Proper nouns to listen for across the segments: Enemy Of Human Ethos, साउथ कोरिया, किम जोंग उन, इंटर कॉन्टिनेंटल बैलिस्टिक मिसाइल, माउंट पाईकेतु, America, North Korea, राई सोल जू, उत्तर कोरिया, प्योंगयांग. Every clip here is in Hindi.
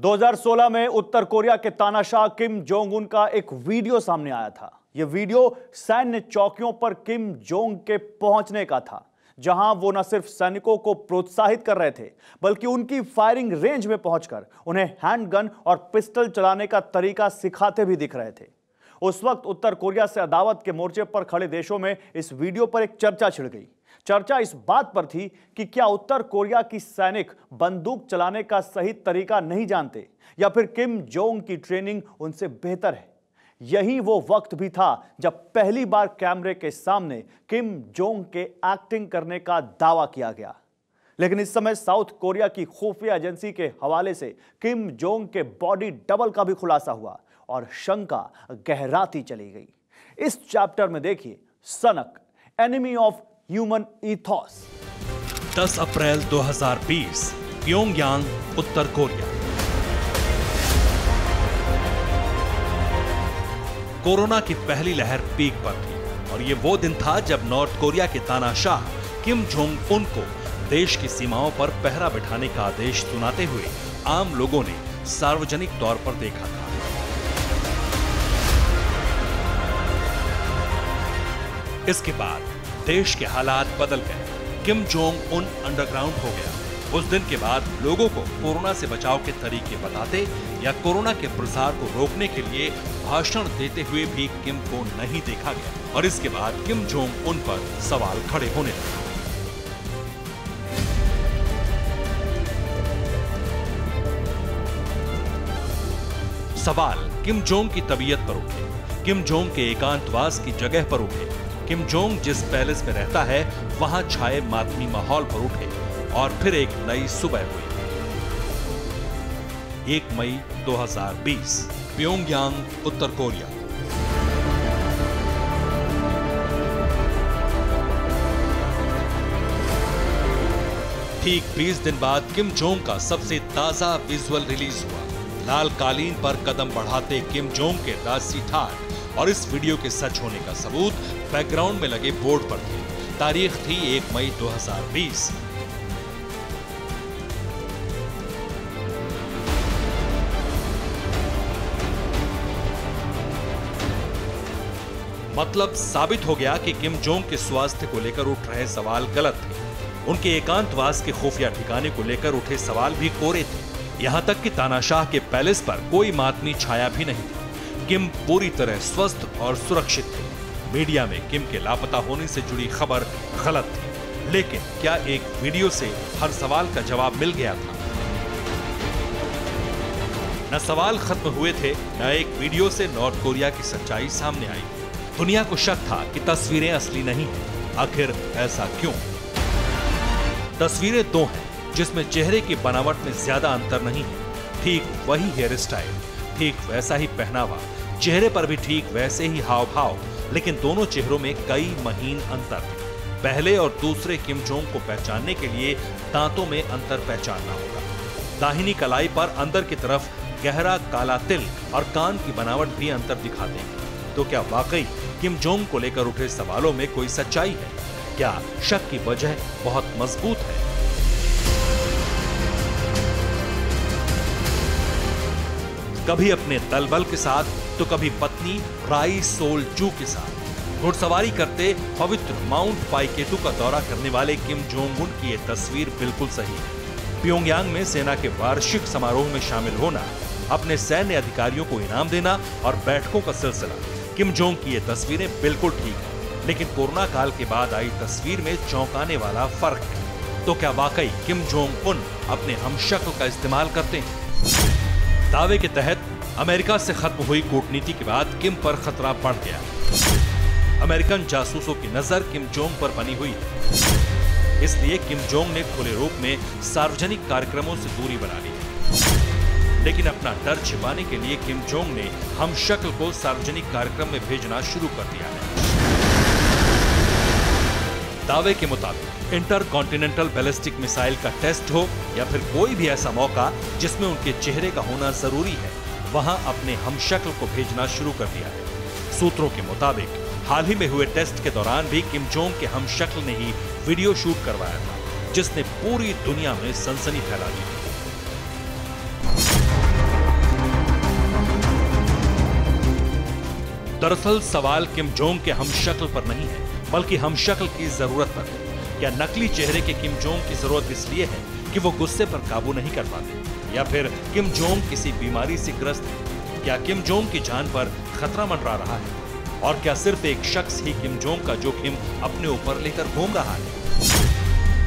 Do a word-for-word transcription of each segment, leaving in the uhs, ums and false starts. दो हज़ार सोलह में उत्तर कोरिया के तानाशाह किम जोंग उन का एक वीडियो सामने आया था। यह वीडियो सैन्य चौकियों पर किम जोंग के पहुंचने का था, जहां वो न सिर्फ सैनिकों को प्रोत्साहित कर रहे थे बल्कि उनकी फायरिंग रेंज में पहुंचकर उन्हें हैंडगन और पिस्टल चलाने का तरीका सिखाते भी दिख रहे थे। उस वक्त उत्तर कोरिया से अदावत के मोर्चे पर खड़े देशों में इस वीडियो पर एक चर्चा छिड़ गई। चर्चा इस बात पर थी कि क्या उत्तर कोरिया की सैनिक बंदूक चलाने का सही तरीका नहीं जानते या फिर किम जोंग की ट्रेनिंग उनसे बेहतर है। यही वो वक्त भी था जब पहली बार कैमरे के सामने किम जोंग के एक्टिंग करने का दावा किया गया, लेकिन इस समय साउथ कोरिया की खुफिया एजेंसी के हवाले से किम जोंग के बॉडी डबल का भी खुलासा हुआ और शंका गहराती चली गई। इस चैप्टर में देखिए सनक, एनिमी ऑफ ह्यूमन इथॉस। दस अप्रैल दो हज़ार बीस, प्योंगयांग, उत्तर कोरिया। कोरोना की पहली लहर पीक पर थी और ये वो दिन था जब नॉर्थ कोरिया के तानाशाह किम जोंग उन को देश की सीमाओं पर पहरा बिठाने का आदेश सुनाते हुए आम लोगों ने सार्वजनिक तौर पर देखा था। इसके बाद देश के हालात बदल गए। किम जोंग उन अंडरग्राउंड हो गया। उस दिन के बाद लोगों को कोरोना से बचाव के तरीके बताते या कोरोना के प्रसार को रोकने के लिए भाषण देते हुए भी किम को नहीं देखा गया और इसके बाद किम जोंग उन पर सवाल खड़े होने लगे। सवाल किम जोंग की तबीयत पर उठे, किम जोंग के एकांतवास की जगह पर उठे, किम जोंग जिस पैलेस में रहता है वहां छाए मातमी माहौल पर उठे और फिर एक नई सुबह हुई। एक मई दो हज़ार बीस, प्योंगयांग, उत्तर कोरिया। ठीक बीस दिन बाद किम जोंग का सबसे ताजा विजुअल रिलीज हुआ। लाल कालीन पर कदम बढ़ाते किम जोंग के दासी ठाट और इस वीडियो के सच होने का सबूत बैकग्राउंड में लगे बोर्ड पर थे। तारीख थी एक मई दो हज़ार बीस। मतलब साबित हो गया कि किम जोंग के स्वास्थ्य को लेकर उठ रहे सवाल गलत थे। उनके एकांतवास के खुफिया ठिकाने को लेकर उठे सवाल भी कोरे थे। यहां तक कि तानाशाह के पैलेस पर कोई मातमी छाया भी नहीं थी। किम पूरी तरह स्वस्थ और सुरक्षित थे। मीडिया में किम के लापता होने से जुड़ी खबर गलत थी, लेकिन क्या एक वीडियो से हर सवाल का जवाब मिल गया था? न सवाल खत्म हुए थे, न एक वीडियो से नॉर्थ कोरिया की सच्चाई सामने आई। दुनिया को शक था कि तस्वीरें असली नहीं है। आखिर ऐसा क्यों? तस्वीरें दो हैं जिसमें चेहरे की बनावट में ज्यादा अंतर नहीं है। ठीक वही हेयर स्टाइल, ठीक वैसा ही पहनावा, चेहरे पर भी ठीक वैसे ही हाव भाव, लेकिन दोनों चेहरों में कई महीन अंतर थे। पहले और दूसरे किम जोंग को पहचानने के लिए दांतों में अंतर पहचानना होगा। दाहिनी कलाई पर अंदर की तरफ गहरा काला तिल और कान की बनावट भी अंतर दिखा देंगे। तो क्या वाकई किम जोंग को लेकर उठे सवालों में कोई सच्चाई है? क्या शक की वजह बहुत मजबूत है? कभी अपने दलबल के साथ तो कभी पत्नी राई सोल जू के साथ घुड़सवारी करते पवित्र माउंट पाईकेतु का दौरा करने वाले किम जोंग उन की ये तस्वीर बिल्कुल सही है। प्योंगयांग में सेना के वार्षिक समारोह में शामिल होना, अपने सैन्य अधिकारियों को इनाम देना और बैठकों का सिलसिला, किम जोंग की ये तस्वीरें बिल्कुल ठीक है, लेकिन कोरोना काल के बाद आई तस्वीर में चौंकाने वाला फर्क है। तो क्या वाकई किम जोंग उन अपने हमशक्ल का इस्तेमाल करते हैं? दावे के तहत अमेरिका से खत्म हुई कूटनीति के बाद किम पर खतरा बढ़ गया। अमेरिकन जासूसों की नजर किम जोंग पर बनी हुई है, इसलिए किम जोंग ने खुले रूप में सार्वजनिक कार्यक्रमों से दूरी बना ली है। लेकिन अपना डर छिपाने के लिए किम जोंग ने हम शक्ल को सार्वजनिक कार्यक्रम में भेजना शुरू कर दिया है। दावे के मुताबिक इंटर कॉन्टिनेंटल बैलिस्टिक मिसाइल का टेस्ट हो या फिर कोई भी ऐसा मौका जिसमें उनके चेहरे का होना जरूरी है, वहां अपने हमशक्ल को भेजना शुरू कर दिया है। सूत्रों के मुताबिक हाल ही में हुए टेस्ट के दौरान भी किम जोंग के हमशक्ल ने ही वीडियो शूट करवाया था, जिसने पूरी दुनिया में सनसनी फैला दी। दरअसल सवाल किम जोंग के हमशक्ल पर नहीं है, बल्कि हमशक्ल की जरूरत पर है। या नकली चेहरे के किम जोंग की जरूरत इसलिए है कि वो गुस्से पर काबू नहीं कर पाते, या फिर किम जोंग किसी बीमारी से ग्रस्त है, या किम जोंग की जान पर खतरा मंडरा रहा है। और क्या सिर्फ एक शख्स ही किम जोंग का जोखिम अपने ऊपर लेकर घूम रहा है?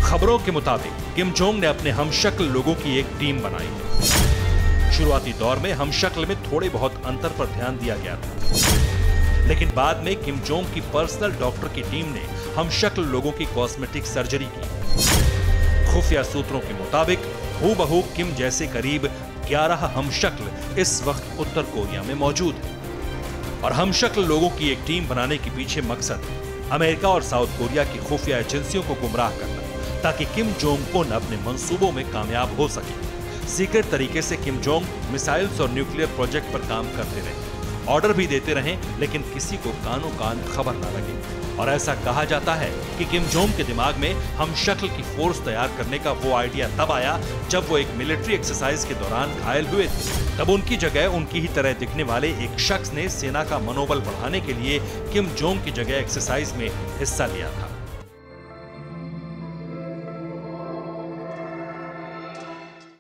खबरों के मुताबिक किम जोंग ने अपने हमशक्ल लोगों की एक टीम बनाई है। शुरुआती दौर में हमशक्ल में थोड़े बहुत अंतर पर ध्यान दिया गया था, लेकिन बाद में किम जोंग की पर्सनल डॉक्टर की टीम ने हमशक्ल लोगों की कॉस्मेटिक सर्जरी की। खुफिया सूत्रों के मुताबिक हूबहू किम जैसे करीब ग्यारह हमशक्ल इस वक्त उत्तर कोरिया में मौजूद है। और हमशक्ल लोगों की एक टीम बनाने के पीछे मकसद अमेरिका और साउथ कोरिया की खुफिया एजेंसियों को गुमराह करना, ताकि किम जोंग उन अपने मंसूबों में कामयाब हो सके। सीक्रेट तरीके से किम जोंग मिसाइल्स और न्यूक्लियर प्रोजेक्ट पर काम करते रहे, ऑर्डर भी देते रहे, लेकिन किसी को कानों कान खबर ना लगे। और ऐसा कहा जाता है कि किम जोंग के दिमाग में हमशक्ल की फोर्स तैयार करने का वो आइडिया तब आया जब वो एक मिलिट्री एक्सरसाइज के दौरान घायल हुए थे। तब उनकी जगह उनकी ही तरह दिखने वाले एक शख्स ने सेना का मनोबल बढ़ाने के लिए किम जोंग की जगह एक्सरसाइज में हिस्सा लिया था।